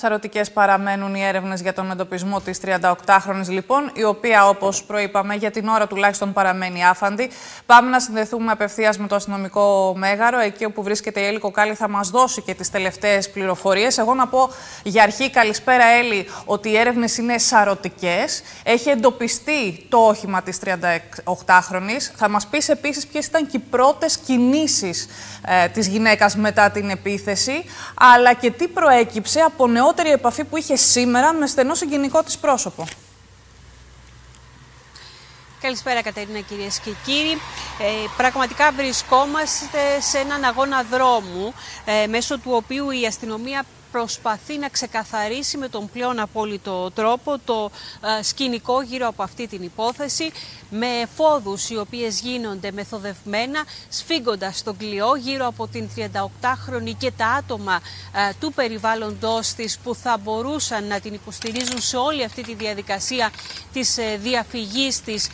Σαρωτικές παραμένουν οι έρευνες για τον εντοπισμό της 38χρονης, λοιπόν, η οποία, όπως προείπαμε, για την ώρα τουλάχιστον παραμένει άφαντη. Πάμε να συνδεθούμε απευθείας με το αστυνομικό μέγαρο, εκεί όπου βρίσκεται η Έλλη Κοκάλη, θα μας δώσει και τις τελευταίες πληροφορίες. Εγώ να πω για αρχή, καλησπέρα Έλλη, ότι οι έρευνες είναι σαρωτικές. Έχει εντοπιστεί το όχημα της 38χρονης. Θα μας πεις επίσης ποιες ήταν και οι πρώτες κινήσεις της γυναίκας μετά την επίθεση, αλλά και τι προέκυψε από νεότερη επαφή που είχε σήμερα με στενό συγγενικό της πρόσωπο. Καλησπέρα Κατερίνα, κυρίες και κύριοι. Πραγματικά βρισκόμαστε σε έναν αγώνα δρόμου, μέσω του οποίου η αστυνομία προσπαθεί να ξεκαθαρίσει με τον πλέον απόλυτο τρόπο το σκηνικό γύρω από αυτή την υπόθεση, με εφόδους οι οποίες γίνονται μεθοδευμένα, σφίγγοντας τον κλειό γύρω από την 38χρονη και τα άτομα του περιβάλλοντός της που θα μπορούσαν να την υποστηρίζουν σε όλη αυτή τη διαδικασία της διαφυγής της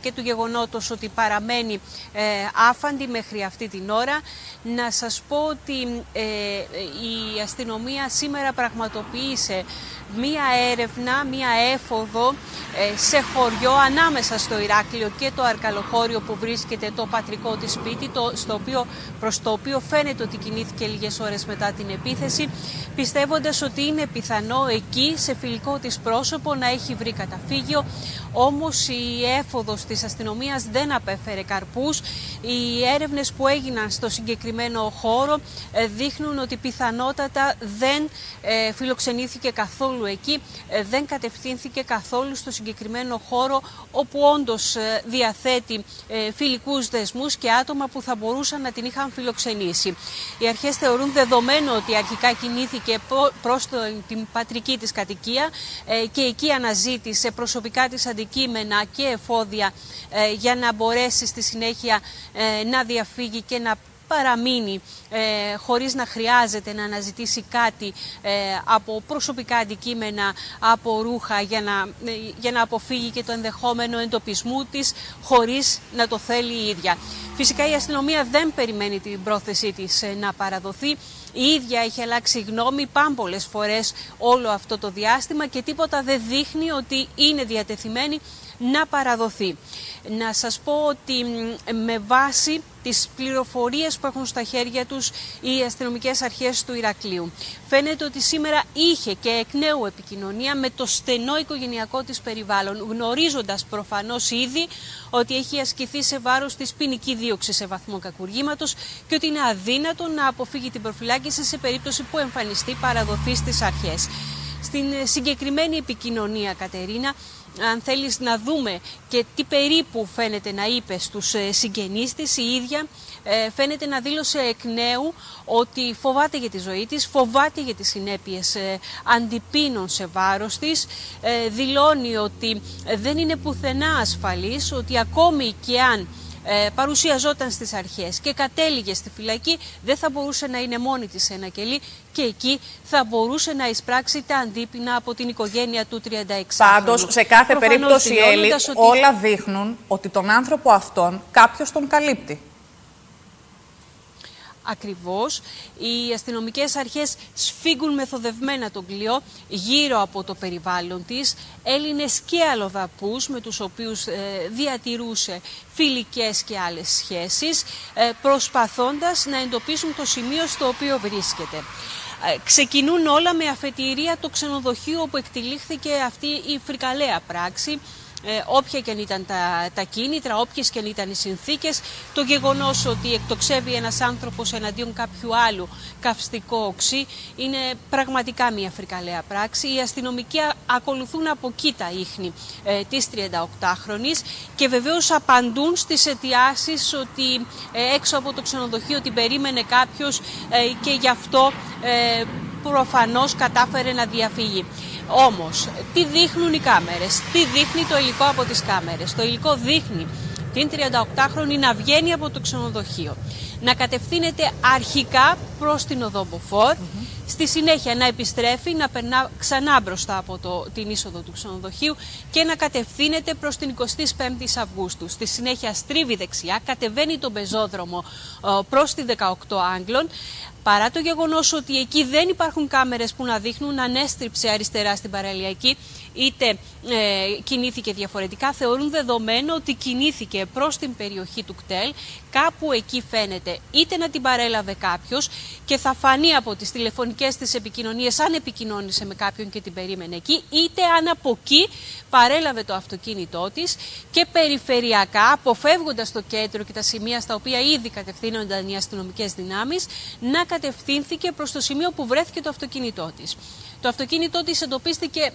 και του γεγονότος ότι παραμένει άφαντη μέχρι αυτή την ώρα. Να σας πω ότι η αστυνομία σήμερα πραγματοποίησε μία έρευνα, μία έφοδο σε χωριό ανάμεσα στο Ηράκλειο και το Αρκαλοχώριο, που βρίσκεται το πατρικό της σπίτι, προς το οποίο φαίνεται ότι κινήθηκε λίγες ώρες μετά την επίθεση, πιστεύοντας ότι είναι πιθανό εκεί σε φιλικό της πρόσωπο να έχει βρει καταφύγιο. Όμως η έφοδος της αστυνομίας δεν απέφερε καρπούς. Οι έρευνες που έγιναν στο συγκεκριμένο χώρο δείχνουν ότι πιθανότατα δεν φιλοξενήθηκε καθόλου εκεί, δεν κατευθύνθηκε καθόλου στο συγκεκριμένο χώρο, όπου όντως διαθέτει φιλικούς δεσμούς και άτομα που θα μπορούσαν να την είχαν φιλοξενήσει. Οι αρχές θεωρούν δεδομένο ότι αρχικά κινήθηκε προς την πατρική της κατοικία και εκεί αναζήτησε προσωπικά της αντικείμενα και εφόδια για να μπορέσει στη συνέχεια να διαφύγει και να παραμείνει χωρίς να χρειάζεται να αναζητήσει κάτι από προσωπικά αντικείμενα, από ρούχα, για να αποφύγει και το ενδεχόμενο εντοπισμού της χωρίς να το θέλει η ίδια. Φυσικά η αστυνομία δεν περιμένει την πρόθεσή της να παραδοθεί. Η ίδια έχει αλλάξει γνώμη πάμπολες φορές όλο αυτό το διάστημα και τίποτα δεν δείχνει ότι είναι διατεθειμένη να παραδοθεί. Να σας πω ότι με βάση τις πληροφορίες που έχουν στα χέρια τους οι αστυνομικές αρχές του Ηρακλείου, φαίνεται ότι σήμερα είχε και εκ νέου επικοινωνία με το στενό οικογενειακό της περιβάλλον, γνωρίζοντας προφανώς ήδη ότι έχει ασκηθεί σε βάρος της ποινική δίωξη σε βαθμό κακουργήματος και ότι είναι αδύνατο να αποφύγει την προφυλάκηση σε περίπτωση που εμφανιστεί παραδοθεί στις αρχές. Στην συγκεκριμένη επικοινωνία, Κατερίνα, αν θέλεις να δούμε και τι περίπου φαίνεται να είπε στους συγγενείς της, η ίδια φαίνεται να δήλωσε εκ νέου ότι φοβάται για τη ζωή της, φοβάται για τις συνέπειες αντιπίνων σε βάρος της, δηλώνει ότι δεν είναι πουθενά ασφαλής, ότι ακόμη και αν παρουσιαζόταν στις αρχές και κατέληγε στη φυλακή, δεν θα μπορούσε να είναι μόνη της σε ένα κελί και εκεί θα μπορούσε να εισπράξει τα αντίπεινα από την οικογένεια του 36. Πάντως, σε κάθε περίπτωση, Έλλη, όλα δείχνουν ότι τον άνθρωπο αυτόν κάποιος τον καλύπτει. Ακριβώς. Οι αστυνομικές αρχές σφίγγουν μεθοδευμένα τον κλειό γύρω από το περιβάλλον της. Έλληνες και αλλοδαπούς με τους οποίους διατηρούσε φιλικές και άλλες σχέσεις, προσπαθώντας να εντοπίσουν το σημείο στο οποίο βρίσκεται. Ξεκινούν όλα με αφετηρία το ξενοδοχείο όπου εκτυλίχθηκε αυτή η φρικαλαία πράξη. Όποια και αν ήταν τα κίνητρα, όποιες και αν ήταν οι συνθήκες, το γεγονός ότι εκτοξεύει ένας άνθρωπος εναντίον κάποιου άλλου καυστικό οξύ είναι πραγματικά μια φρικαλαία πράξη. Οι αστυνομικοί ακολουθούν από εκεί τα ίχνη της 38χρονης και βεβαίως απαντούν στις αιτιάσεις ότι έξω από το ξενοδοχείο την περίμενε κάποιος και γι' αυτό προφανώς κατάφερε να διαφύγει. Όμως, τι δείχνουν οι κάμερες, τι δείχνει το υλικό από τις κάμερες? Το υλικό δείχνει την 38χρονη να βγαίνει από το ξενοδοχείο, να κατευθύνεται αρχικά προς την οδό Μποφόρ, στη συνέχεια να επιστρέφει, να περνά ξανά μπροστά από την είσοδο του ξενοδοχείου και να κατευθύνεται προς την 25η Αυγούστου. Στη συνέχεια στρίβει δεξιά, κατεβαίνει τον πεζόδρομο προς τη 18 Άγγλων. Παρά το γεγονός ότι εκεί δεν υπάρχουν κάμερες που να δείχνουν αν έστριψε αριστερά στην παραλιακή είτε κινήθηκε διαφορετικά, θεωρούν δεδομένο ότι κινήθηκε προς την περιοχή του κτέλ. Κάπου εκεί φαίνεται είτε να την παρέλαβε κάποιος και θα φανεί από τις τηλεφωνικές της επικοινωνίες αν επικοινώνησε με κάποιον και την περίμενε εκεί, είτε αν από εκεί παρέλαβε το αυτοκίνητό της και περιφερειακά, αποφεύγοντας το κέντρο και τα σημεία στα οποία ήδη κατευθύνονταν οι αστυνομικές δυνάμεις, να κατευθύνθηκε προς το σημείο που βρέθηκε το αυτοκίνητό της. Το αυτοκίνητό της εντοπίστηκε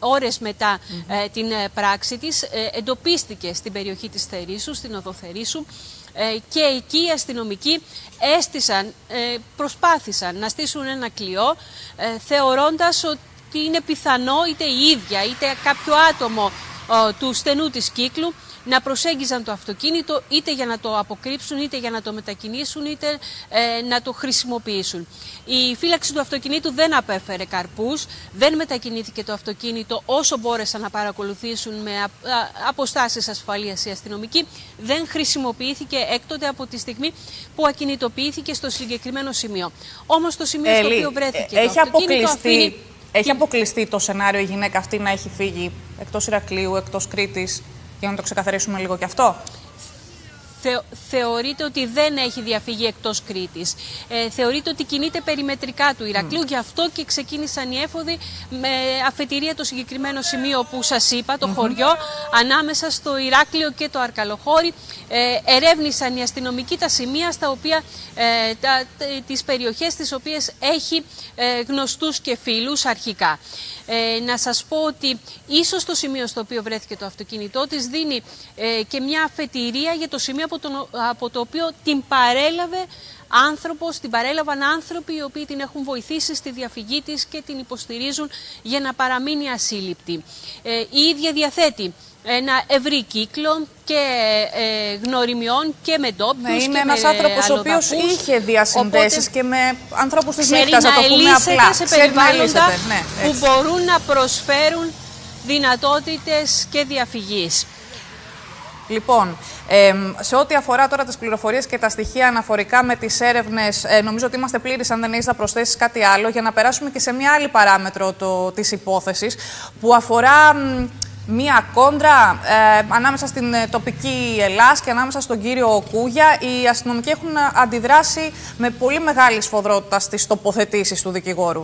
ώρες μετά την πράξη της, εντοπίστηκε στην περιοχή της Θερίσσου, στην οδό Θερίσσου, και εκεί οι αστυνομικοί προσπάθησαν να στήσουν ένα κλειό, θεωρώντας ότι είναι πιθανό είτε η ίδια είτε κάποιο άτομο του στενού της κύκλου να προσέγγιζαν το αυτοκίνητο είτε για να το αποκρύψουν, είτε για να το μετακινήσουν, είτε να το χρησιμοποιήσουν. Η φύλαξη του αυτοκινήτου δεν απέφερε καρπούς, δεν μετακινήθηκε το αυτοκίνητο όσο μπόρεσαν να παρακολουθήσουν με αποστάσεις ασφαλείας οι αστυνομικοί, δεν χρησιμοποιήθηκε έκτοτε από τη στιγμή που ακινητοποιήθηκε στο συγκεκριμένο σημείο. Όμως το σημείο στο οποίο βρέθηκε το αυτοκίνητο αφήνει... Έχει αποκλειστεί το σενάριο η γυναίκα αυτή να έχει φύγει εκτός Ηρακλείου, εκτός Κρήτης, για να το ξεκαθαρίσουμε λίγο και αυτό. Θεωρείται ότι δεν έχει διαφύγει εκτός Κρήτης. Θεωρείται ότι κινείται περιμετρικά του Ηρακλείου, γι' αυτό και ξεκίνησαν οι έφοδοι με αφετηρία το συγκεκριμένο σημείο που σας είπα, το χωριό, ανάμεσα στο Ηράκλειο και το Αρκαλοχώρι. Ερεύνησαν οι αστυνομικοί τα σημεία στα οποία, τις περιοχές τις οποίες έχει γνωστούς και φίλους αρχικά. Να σας πω ότι ίσως το σημείο στο οποίο βρέθηκε το αυτοκίνητό της δίνει και μια αφετηρία για το σημείο από το οποίο την παρέλαβε άνθρωπος, την παρέλαβαν άνθρωποι οι οποίοι την έχουν βοηθήσει στη διαφυγή της και την υποστηρίζουν για να παραμείνει ασύλληπτη. Η ίδια διαθέτει ένα ευρύ κύκλο και γνωριμιών και με ντόπιους και με αλλοδαπούς. Είναι ένας άνθρωπος ο οποίος είχε διασυνδέσεις και με ανθρώπους της νύχτας, να το πούμε απλά. Σε περιβάλλοντα που μπορούν να προσφέρουν δυνατότητες και διαφυγής. Λοιπόν, σε ό,τι αφορά τώρα τις πληροφορίες και τα στοιχεία αναφορικά με τις έρευνες, νομίζω ότι είμαστε πλήρεις, αν δεν έχεις να προσθέσεις κάτι άλλο, για να περάσουμε και σε μια άλλη παράμετρο της υπόθεσης, που αφορά μια κόντρα ανάμεσα στην τοπική Ελλάς και ανάμεσα στον κύριο Κούγια. Οι αστυνομικοί έχουν αντιδράσει με πολύ μεγάλη σφοδρότητα στις τοποθετήσεις του δικηγόρου.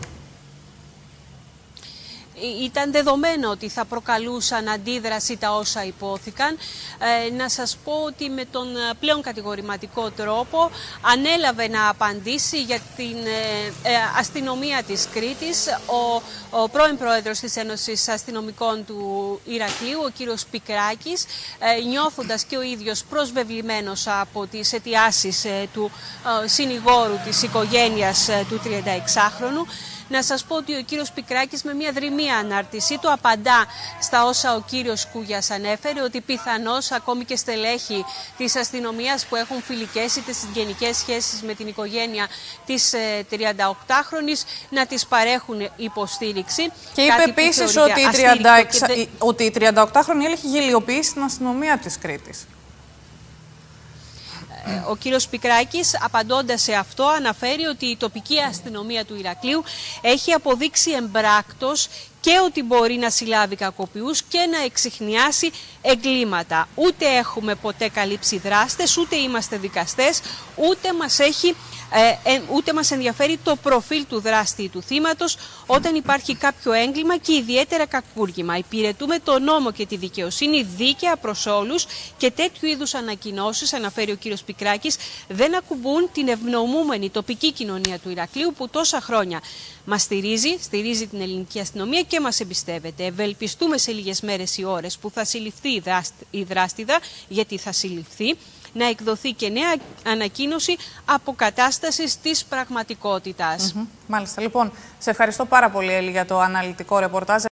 Ήταν δεδομένο ότι θα προκαλούσαν αντίδραση τα όσα υπόθηκαν. Να σας πω ότι με τον πλέον κατηγορηματικό τρόπο ανέλαβε να απαντήσει για την αστυνομία της Κρήτης ο πρώην πρόεδρος της Ένωσης Αστυνομικών του Ηρακλείου, ο κύριος Πικράκης, νιώθοντας και ο ίδιος προσβεβλημένος από τις αιτιάσεις του συνηγόρου της οικογένειας του 36χρονου. Να σας πω ότι ο κύριος Πικράκης με μια δρυμία ανάρτησή του απαντά στα όσα ο κύριος Κούγιας ανέφερε, ότι πιθανώς ακόμη και στελέχη της αστυνομίας που έχουν φιλικές ή τις συγγενικές σχέσεις με την οικογένεια της 38χρονης να τις παρέχουν υποστήριξη. Και είπε επίσης ότι η 38χρονη έλεγχε γελιοποιήσει την αστυνομία της Κρήτης. Ο κύριος Πικράκης, απαντώντας σε αυτό, αναφέρει ότι η τοπική αστυνομία του Ηρακλείου έχει αποδείξει εμπράκτος και ότι μπορεί να συλλάβει κακοποιούς και να εξιχνιάσει εγκλήματα. Ούτε έχουμε ποτέ καλύψει δράστες, ούτε είμαστε δικαστές, ούτε μας ενδιαφέρει το προφίλ του δράστη ή του θύματος όταν υπάρχει κάποιο έγκλημα και ιδιαίτερα κακούργημα. Υπηρετούμε το νόμο και τη δικαιοσύνη δίκαια προς όλους και τέτοιου είδους ανακοινώσεις, αναφέρει ο κύριος Πικράκης, δεν ακουμπούν την ευνοούμενη τοπική κοινωνία του Ηρακλείου που τόσα χρόνια μας στηρίζει την ελληνική αστυνομία και μας εμπιστεύεται. Ευελπιστούμε σε λίγες μέρες ή ώρες που θα συλληφθεί η δράστιδα, γιατί θα συλληφθεί, να εκδοθεί και νέα ανακοίνωση αποκατάστασης της πραγματικότητας. Μάλιστα. Λοιπόν, σε ευχαριστώ πάρα πολύ, Έλλη, για το αναλυτικό ρεπορτάζ.